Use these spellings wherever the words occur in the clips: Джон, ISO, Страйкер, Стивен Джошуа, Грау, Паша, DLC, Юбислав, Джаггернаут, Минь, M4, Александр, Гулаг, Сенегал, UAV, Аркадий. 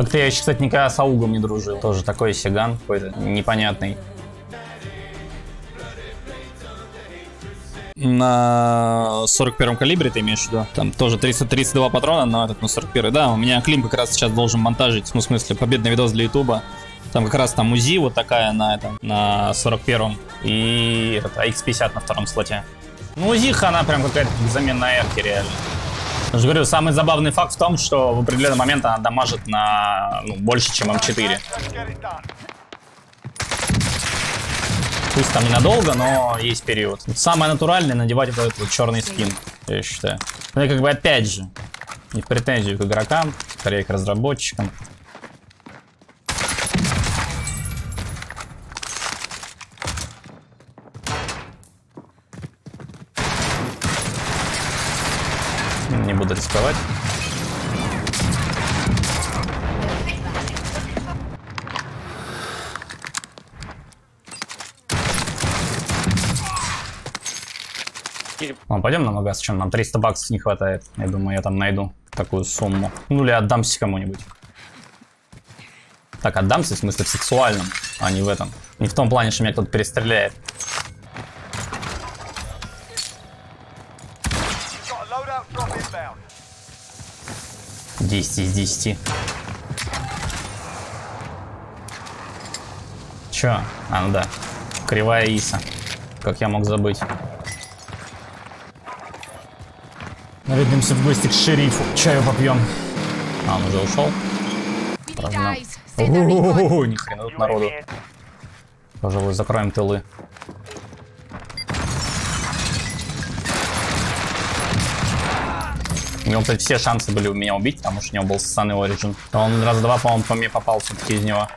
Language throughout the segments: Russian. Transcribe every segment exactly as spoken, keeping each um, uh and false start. Как-то я еще, кстати, никогда с аугом не дружил. Тоже такой сиган какой-то непонятный. На сорок первом калибре ты имеешь в виду? Там тоже триста тридцать два патрона, но этот на сорок первый. Да, у меня Клим как раз сейчас должен монтажить, ну, в смысле, победный видос для ютуба. Там как раз там УЗИ вот такая на, этом, на сорок первом и а икс пятьдесят на втором слоте. Ну, УЗИ, она прям какая-то замена на эрке реально. Я же говорю, самый забавный факт в том, что в определенный момент она дамажит на, ну, больше, чем эм четыре. Пусть там ненадолго, но есть период. Самое натуральное надевать вот этот вот черный скин, я считаю. Ну и как бы опять же, не в претензию к игрокам, скорее к разработчикам. Не буду рисковать. Ладно, пойдем на магаз, чем нам триста баксов не хватает. Я думаю, я там найду такую сумму. Ну или отдамся кому-нибудь. Так, отдамся в смысле в сексуальном, а не в этом. Не в том плане, что меня кто-то перестреляет. десять из десяти. Чё? А, ну да. Кривая ай эс о. Как я мог забыть. Наведемся в гости к шерифу. Чаю попьем. А, он уже ушел. О-о-о-о-о-о, ни хрена тут народу. Пожалуй, закроем тылы. У него, кстати, все шансы были меня убить, потому что у него был ссаный Origin. Он раз-два, по-моему, по мне попал все-таки из него.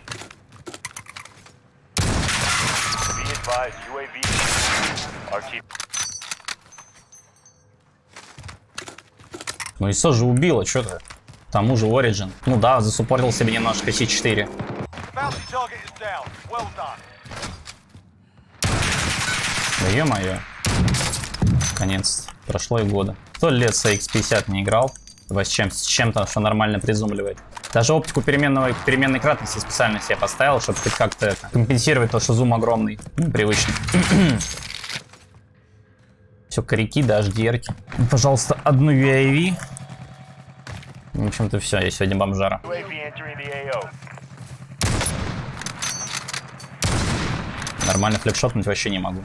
Ну ай эс о же убило, что-то. К тому же Origin. Ну да, засуппортил себе немножко си четыре. Да е-мое. Конец. Прошло и года. Сто лет с а икс пятьдесят не играл. С чем-то, с чем-то, что нормально призумливает. Даже оптику переменного, переменной кратности специально себе поставил, чтобы хоть как-то компенсировать то, что зум огромный. Непривычный. Все, коряки, да, эйч ди эр-ки. Пожалуйста, одну ю эй ви. В общем-то все, я сегодня бомжара. Нормально флипшотнуть вообще не могу.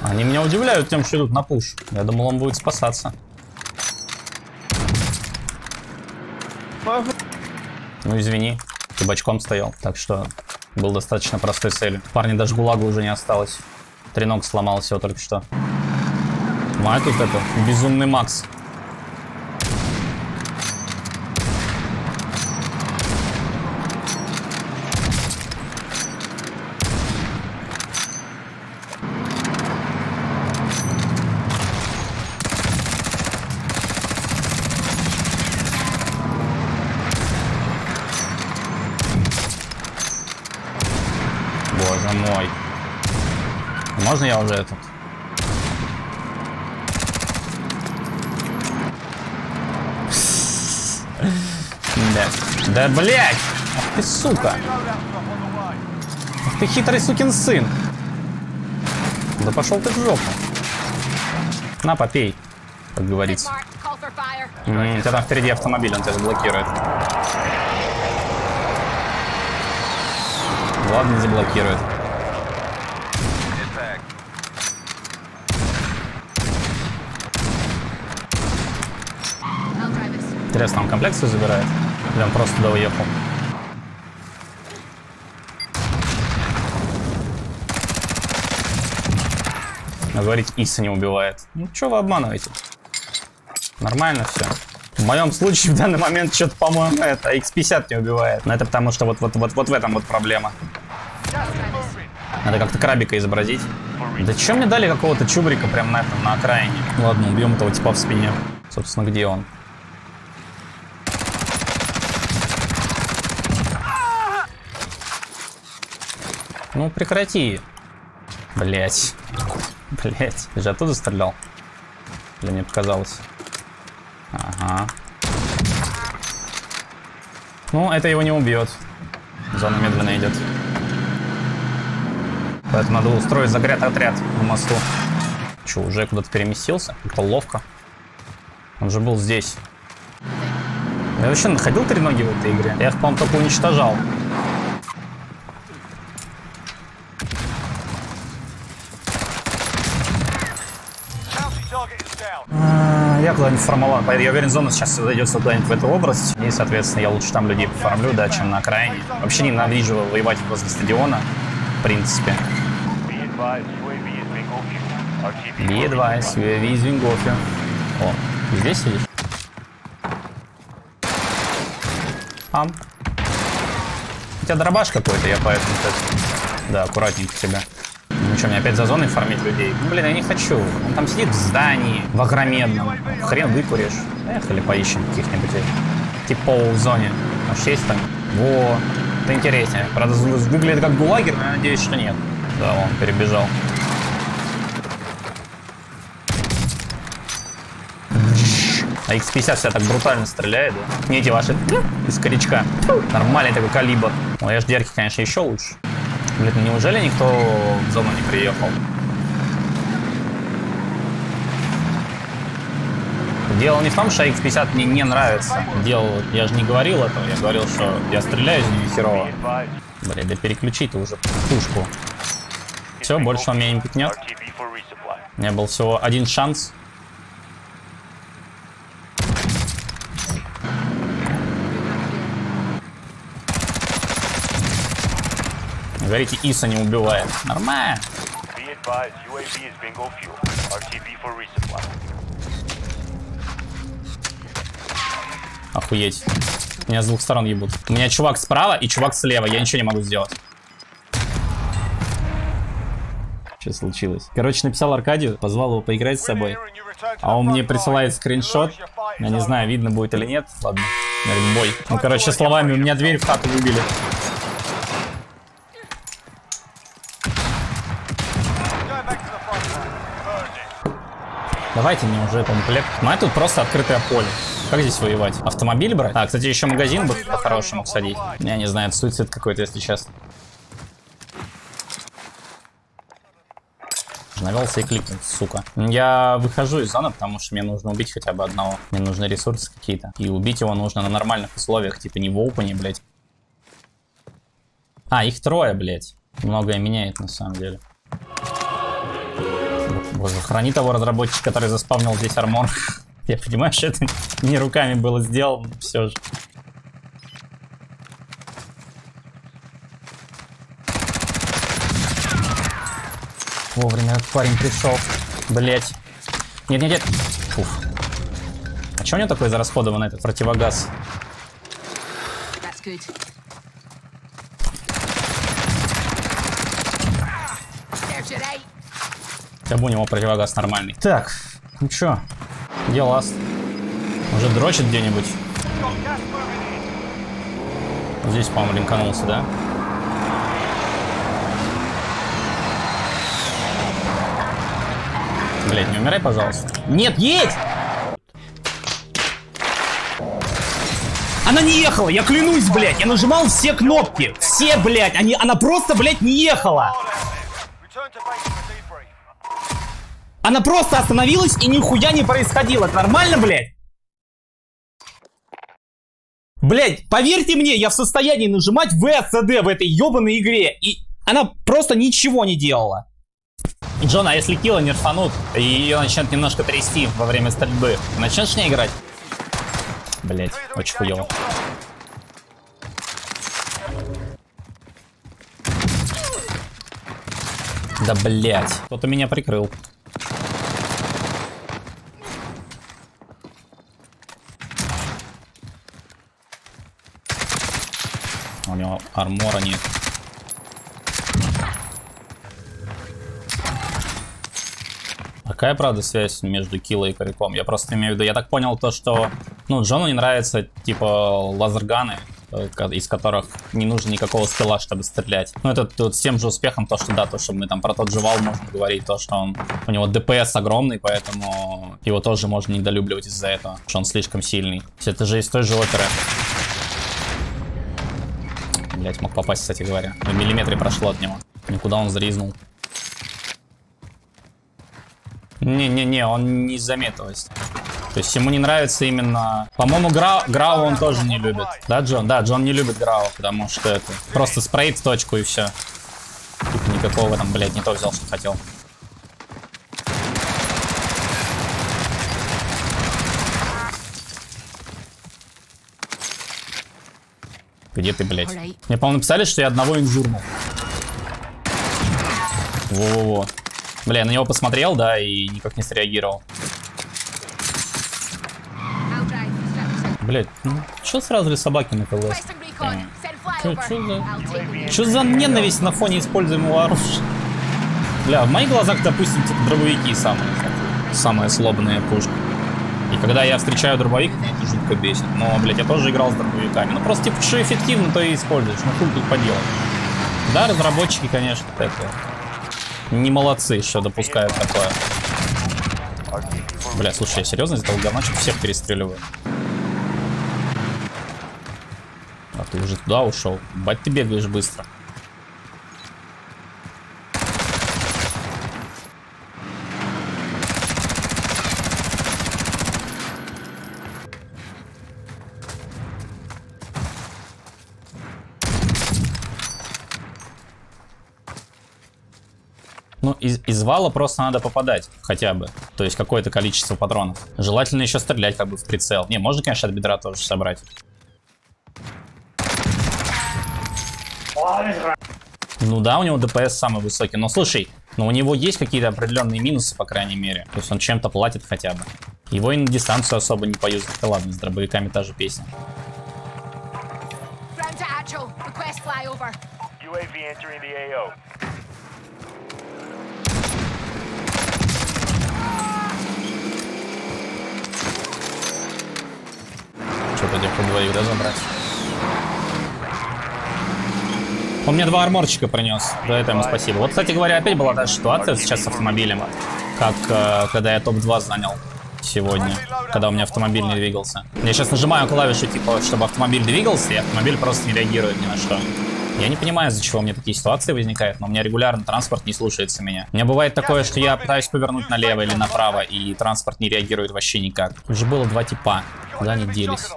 Они меня удивляют тем, что идут на пуш. Я думал, он будет спасаться. Ну извини, ты бочком стоял. Так что был достаточно простой целью. Парни, даже гулага уже не осталось. Тренок сломал всего только что. А тут это безумный Макс. Мой. Можно я уже этот? Да, да блять! Ах ты сука! Ах ты хитрый сукин сын! Да пошел ты в жопу! На, попей, как говорится. М-м, у тебя там впереди автомобиль, он тебя заблокирует. Ладно, заблокирует. Интересно, он комплекцию забирает? Или он просто туда уехал? Но говорить, ай эс о не убивает. Ну, чё вы обманываете? Нормально все. В моем случае в данный момент что-то, по-моему, это а икс пятьдесят не убивает. Но это потому, что вот, вот, вот, вот в этом вот проблема. Надо как-то крабика изобразить. Да чё мне дали какого-то чубрика прям на этом, на окраине? Ладно, убьем этого типа в спине. Собственно, где он? Ну прекрати. Блять. Блять. Я же оттуда стрелял. Или мне показалось? Ага. Ну, это его не убьет. Зона медленно идет. Поэтому надо устроить загряд отряд на мосту. Че, уже куда-то переместился? Это ловко. Он же был здесь. Я вообще находил три ноги в этой игре. Я их, по-моему, только уничтожал. Я куда-нибудь формовал. Я уверен, зона сейчас зайдется куда-нибудь в эту область. И, соответственно, я лучше там людей поформлю, да, чем на окраине. Вообще ненавижу воевать возле стадиона, в принципе. би два, ю эй ви из Вингофи. О, здесь сидишь? Ам. У тебя дробаш какой-то, я поэтому сейчас... Да, аккуратненько тебя. Ну что, мне опять за зоной фармить людей? Ну, блин, я не хочу. Он там сидит в здании, в огроменном. Хрен выкуришь. Поехали поищем каких-нибудь типа в зоне. Может, есть там? Во, это интереснее. Правда, сгуглит как гулагер, но я надеюсь, что нет. Да, он перебежал. а икс пятьдесят вся так брутально стреляет, да? Не эти ваши из корячка. Нормальный такой калибр. У эйч ди ар-ки, конечно, еще лучше. Блин, ну неужели никто в зону не приехал? Дело не в том, что икс пятьдесят мне не нравится. Дело, я же не говорил этого, я говорил, что я стреляю из нее херово. Блин, да переключи-то уже пушку. Все, больше он меня не пикнет. У меня был всего один шанс. Говорите, ай эс о не убивает. Нормально. Охуеть. Меня с двух сторон ебут. У меня чувак справа и чувак слева. Я ничего не могу сделать. Что случилось? Короче, написал Аркадию, позвал его поиграть с собой. А он мне присылает скриншот. Я не знаю, видно будет или нет. Ладно. Говорит, бой. Ну, короче, словами, у меня дверь в хату выбили. Давайте мне уже комплект. Ну, а тут просто открытое поле. Как здесь воевать? Автомобиль брать? А, кстати, еще магазин бы по-хорошему садить. Я не знаю, это суицид какой-то, если честно. Навелся и кликнул, сука. Я выхожу из зоны, потому что мне нужно убить хотя бы одного. Мне нужны ресурсы какие-то. И убить его нужно на нормальных условиях, типа не в опене, блядь. А, их трое, блядь. Многое меняет, на самом деле. Боже, храни того разработчика, который заспавнил здесь армор. Я понимаю, что это не руками было сделано, все же. Вовремя этот парень пришел. Блять. Нет, нет, нет. Фуф. А че у него такой зарасходованный этот противогаз? Я бы у него противогаз нормальный. Так, ну чё? Где ласт? Уже дрочит где-нибудь? Здесь, по-моему, линканулся, да? Блять, не умирай, пожалуйста. Нет, едь! Она не ехала, я клянусь, блять. Я нажимал все кнопки. Все, блять. Они, она просто, блять, не ехала. Она просто остановилась и нихуя не происходило. Это нормально, блядь? Блядь, поверьте мне, я в состоянии нажимать вэ эс дэ в этой ебаной игре. И она просто ничего не делала. Джон, а если килла нерфанут, и ее начнет немножко трясти во время стрельбы, начнешь с ней играть? Блядь, очень хуево. Да, блядь. Кто-то меня прикрыл. У него армора нет. Какая, правда, связь между киллой и коряком? Я просто имею в виду, я так понял то, что... Ну, Джону не нравятся, типа, лазерганы. из которых не нужно никакого скилла, чтобы стрелять. Ну, это вот с тем же успехом, то, что да, то, что мы там про тот же вал можно говорить, то, что он, у него ДПС огромный, поэтому его тоже можно недолюбливать из-за этого, что он слишком сильный. Это же из той же оперы. Блять, мог попасть, кстати говоря. В миллиметре прошло от него. Никуда он заризнул. Не-не-не, он не из-за метовости. То есть ему не нравится именно... По-моему, Грау... Грау он тоже не любит. Да, Джон? Да, Джон не любит Грау, потому что это... Просто спрейт в точку и все. Типа никакого там, блядь, не то взял, что хотел. Где ты, блядь? Мне, по-моему, написали, что я одного инжурнул. Во-во-во. Бля, я на него посмотрел, да, и никак не среагировал. Блять, ну что сразу ли собаки на КВС? Что за ненависть на фоне используемого оружия? Бля, в моих глазах, допустим, типа, дробовики самые, самая слабая пушка. И когда я встречаю дробовик, меня это жутко бесит. Но, блять, я тоже играл с дробовиками. Ну просто, типа, что эффективно, то и используешь. Ну хуй тут поделать. Да, разработчики, конечно, такие. Не молодцы, что допускают такое. Бля, слушай, я серьезно из этого говна всех перестреливаю. А ты уже туда ушел. Бать, ты бегаешь быстро. Ну, из, из вала просто надо попадать хотя бы. То есть какое-то количество патронов. Желательно еще стрелять как бы в прицел. Не, можно, конечно, от бедра тоже собрать. Ну да, у него ДПС самый высокий. Но слушай, но у него есть какие-то определенные минусы, по крайней мере. То есть он чем-то платит хотя бы. Его и на дистанцию особо не поюзать. Да ладно, с дробовиками та же песня. Что-то я по двоих, да, забрать? Он мне два арморчика принес, за это ему спасибо. Вот, кстати говоря, опять была та же ситуация сейчас с автомобилем, как э, когда я топ два занял сегодня, когда у меня автомобиль не двигался. Я сейчас нажимаю клавишу, типа, чтобы автомобиль двигался, и автомобиль просто не реагирует ни на что. Я не понимаю, из-за чего у меня такие ситуации возникают, но у меня регулярно транспорт не слушается меня. У меня бывает такое, что я пытаюсь повернуть налево или направо, и транспорт не реагирует вообще никак. Уже было два типа, куда они делись?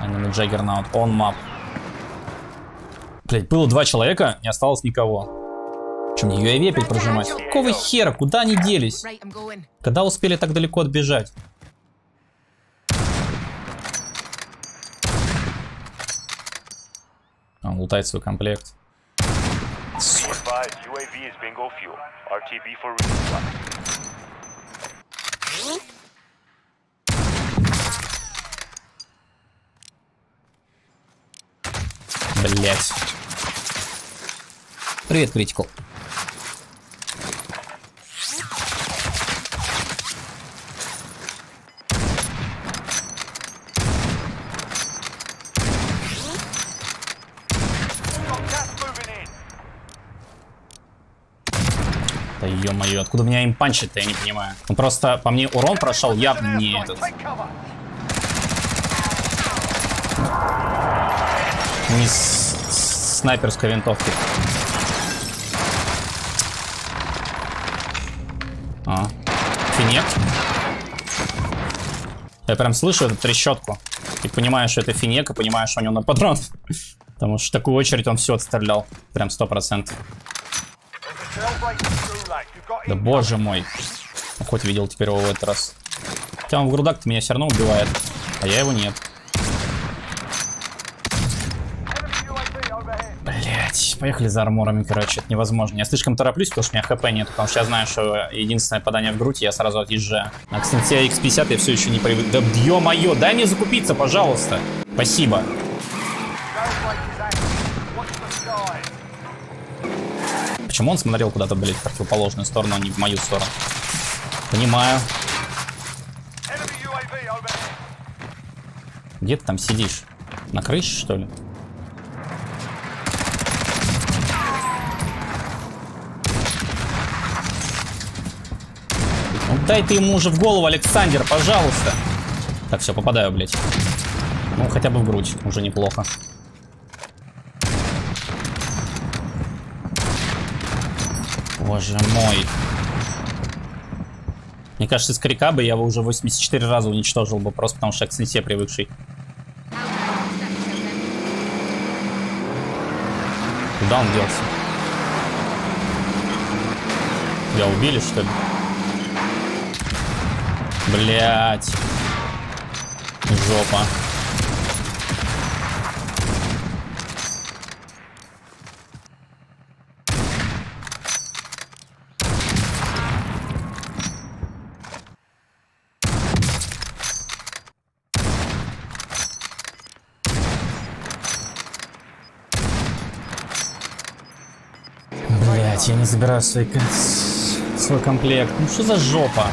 Они на Джаггернаут, он мап. Блять, было два человека, не осталось никого. Че, мне ю эй ви опять прожимать? Какого хера? Куда они делись? Когда успели так далеко отбежать? Он лутает свой комплект. Блять. Привет, критикал. Да ё-моё, откуда меня им панчит-то, я не понимаю. Он просто по мне урон прошел, я не этот. Не с, с снайперской винтовки. А. Финек. Я прям слышу эту трещотку. И понимаю, что это финек, и понимаю, что у него на патрон. Потому что в такую очередь он все отстрелял. Прям сто процентов. Да боже мой. Хоть видел теперь его в этот раз. Хотя он в грудак-то меня все равно убивает. А я его нет. Поехали за арморами, короче, это невозможно. Я слишком тороплюсь, потому что у меня хп нет, потому что я знаю, что единственное попадание в грудь, я сразу отъезжаю. А к сенсе а икс пятьдесят я все еще не привык. Да ё-моё, дай мне закупиться, пожалуйста. Спасибо. Почему он смотрел куда-то, блядь, в противоположную сторону, а не в мою сторону? Понимаю. Где ты там сидишь? На крыше, что ли? Ну, дай ты ему уже в голову, Александр, пожалуйста. Так, все, попадаю, блядь. Ну, хотя бы в грудь, уже неплохо. Боже мой. Мне кажется, из крика бы я его уже восемьдесят четыре раза уничтожил бы, просто потому что я к слесе привыкший. Куда он делся? Тебя убили, что ли? Блять. Жопа. Я не забираю свой, свой комплект. Ну что за жопа?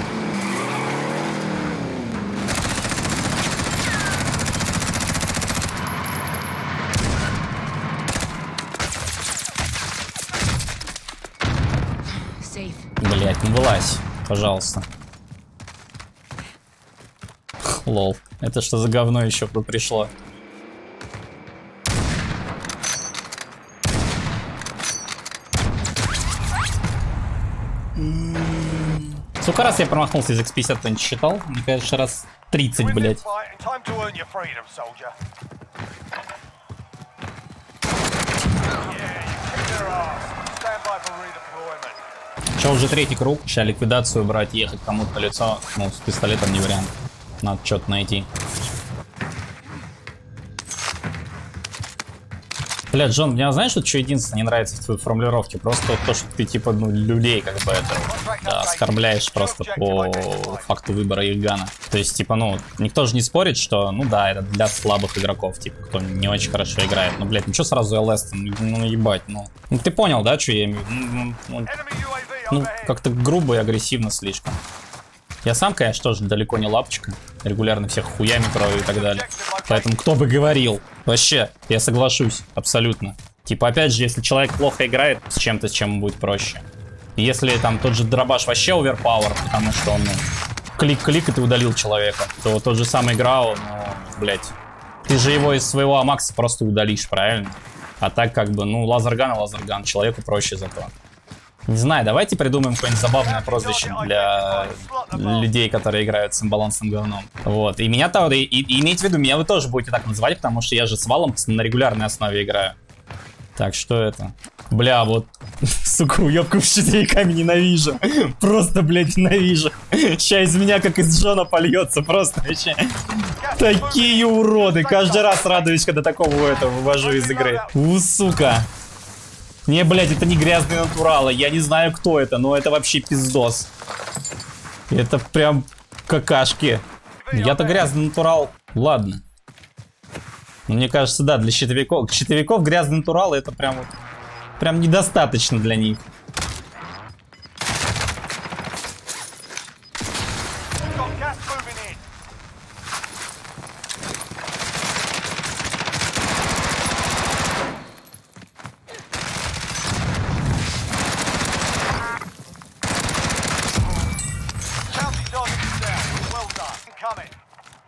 Блять, не вылазь, пожалуйста. Лол, это что за говно еще пришло? Сколько раз я промахнулся из икс пятьдесят, кто не считал? Мне кажется, раз тридцать, блядь. Че, уже третий круг? Сейчас ликвидацию брать, ехать кому-то на лицо. Ну, с пистолетом не вариант. Надо что-то найти. Бля, Джон, мне знаешь, вот что единственное не нравится в твоей формулировке? Просто то, что ты типа, ну, людей как бы это, да, оскорбляешь просто по факту выбора их гана. То есть, типа, ну, никто же не спорит, что, ну да, это для слабых игроков, типа, кто не очень хорошо играет. Ну, блядь, ну что сразу эл эс-то? Ну, ебать, ну. Ну, ты понял, да, что я имею в виду? Ну, ну как-то грубо и агрессивно слишком. Я сам, конечно, тоже далеко не лапочка. Регулярно всех хуями крою и так далее. Поэтому кто бы говорил. Вообще, я соглашусь. Абсолютно. Типа, опять же, если человек плохо играет с чем-то, с чем будет проще. Если там тот же дробаш вообще оверпауэр, потому что он клик-клик, ну, и ты удалил человека, то тот же самый Грау, ну, блядь. Ты же его из своего амакса просто удалишь, правильно? А так как бы, ну, лазерган и лазерган. Человеку проще зато. Не знаю, давайте придумаем какое-нибудь забавное прозвище для людей, которые играют с имбалансным говном. Вот, и меня то, и, и имейте в виду, меня вы тоже будете так называть, потому что я же с валом на регулярной основе играю. Так, что это? Бля, вот, сука, уёбков с четыриками ненавижу. Просто, блядь, ненавижу. Сейчас из меня, как из Джона, польется просто вообще. Такие уроды. Каждый раз радуюсь, когда такого этого вывожу из игры. У, сука. Не, блядь, это не грязные натуралы. Я не знаю, кто это, но это вообще пиздос. Это прям какашки. Я-то грязный натурал. Ладно. Но мне кажется, да, для щитовиков. Щитовиков грязный натурал это прям вот, прям недостаточно для них.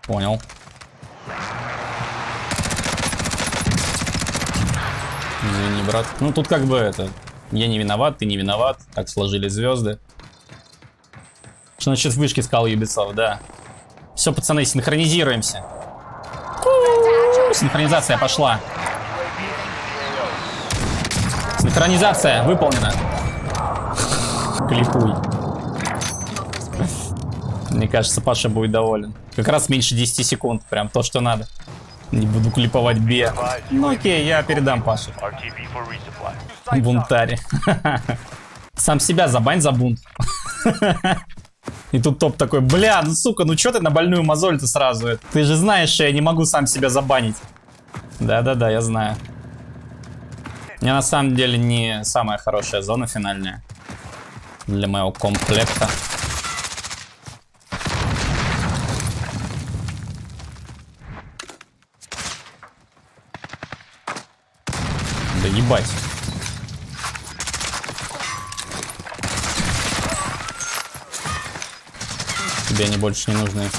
Понял. Извини, брат. Ну тут как бы это. Я не виноват, ты не виноват. Так сложились звезды. Что значит в вышке сказал Юбислав, да. Все, пацаны, синхронизируемся. Синхронизация пошла. Синхронизация выполнена. Клипуй. Мне кажется, Паша будет доволен. Как раз меньше десяти секунд. Прям то, что надо. Не буду клиповать бе. Ну окей, я передам Паше. Бунтари. Сам себя забань за бунт. И тут топ такой. Бля, ну сука, ну чё ты на больную мозоль-то сразу? Ты же знаешь, что я не могу сам себя забанить. Да-да-да, я знаю. У меня на самом деле не самая хорошая зона финальная. Для моего комплекта. Ебать. Тебе они больше не нужны.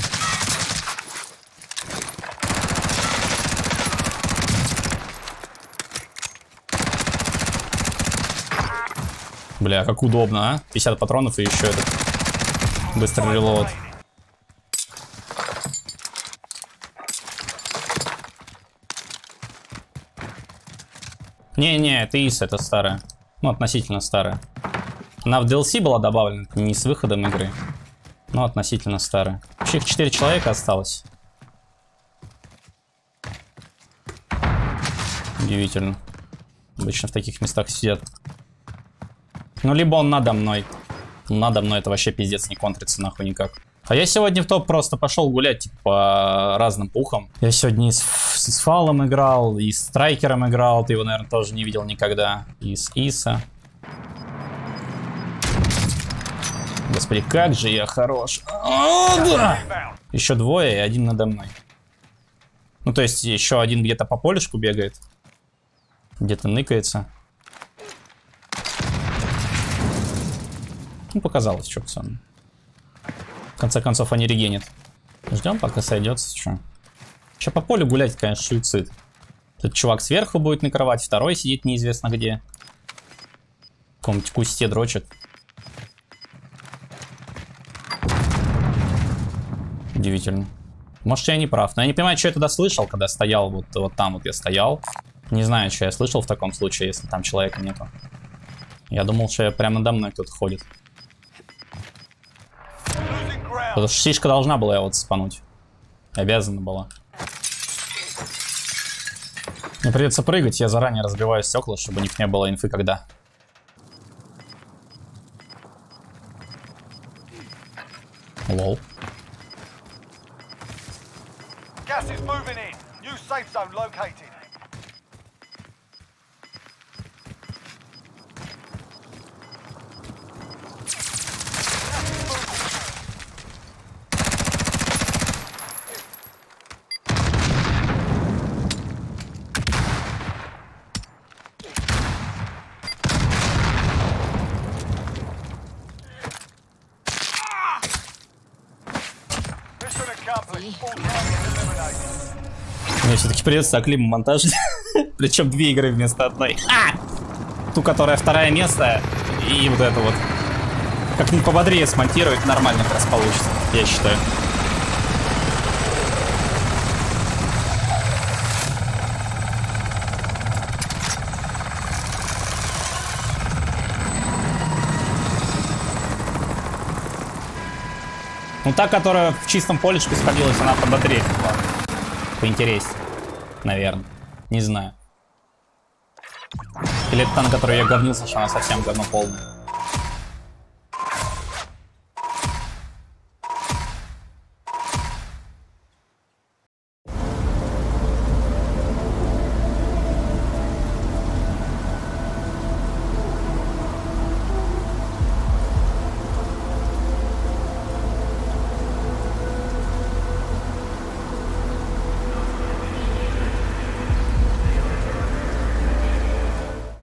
Бля, как удобно, а? пятьдесят патронов и еще этот быстрый релоуд. Не-не, это ай эс о, это старая. Ну, относительно старая. Она в ди эл си была добавлена, не с выходом игры. Но относительно старая. Вообще их четыре человека осталось. Удивительно. Обычно в таких местах сидят. Ну, либо он надо мной. Надо мной это вообще пиздец не контрится нахуй никак. А я сегодня в топ просто пошел гулять типа, по разным пухам. Я сегодня и с, с Фалом играл, и с Страйкером играл. Ты его, наверное, тоже не видел никогда. И с ай эс о. Господи, как же я хорош. О, да! Еще двое и один надо мной. Ну, то есть еще один где-то по полюшку бегает. Где-то ныкается. Ну, показалось, что пацаны. В конце концов, они регенят. Ждем, пока сойдется. Что? Сейчас по полю гулять, конечно, суицид. Этот чувак сверху будет накрывать, второй сидит неизвестно где. В каком-нибудь кусте дрочит. Удивительно. Может, я не прав. Но я не понимаю, что я туда слышал, когда стоял. Вот, вот там вот я стоял. Не знаю, что я слышал в таком случае, если там человека нету. Я думал, что я прямо надо мной кто-то ходит. Потому что сишка должна была я вот спануть. Обязана была. Мне придется прыгать, я заранее разбиваю стекла, чтобы у них не было инфы когда. Лол. Мне все-таки придется климомонтаж. Причем две игры вместо одной. А! Ту, которая второе место, и вот это вот. Как-нибудь пободрее смонтировать, нормально как раз получится, я считаю. Ну, та, которая в чистом полечке сходилась, она пободрее была. Поинтереснее. Наверное. Не знаю. Или это та, на которой я говнился, что она совсем говно полная.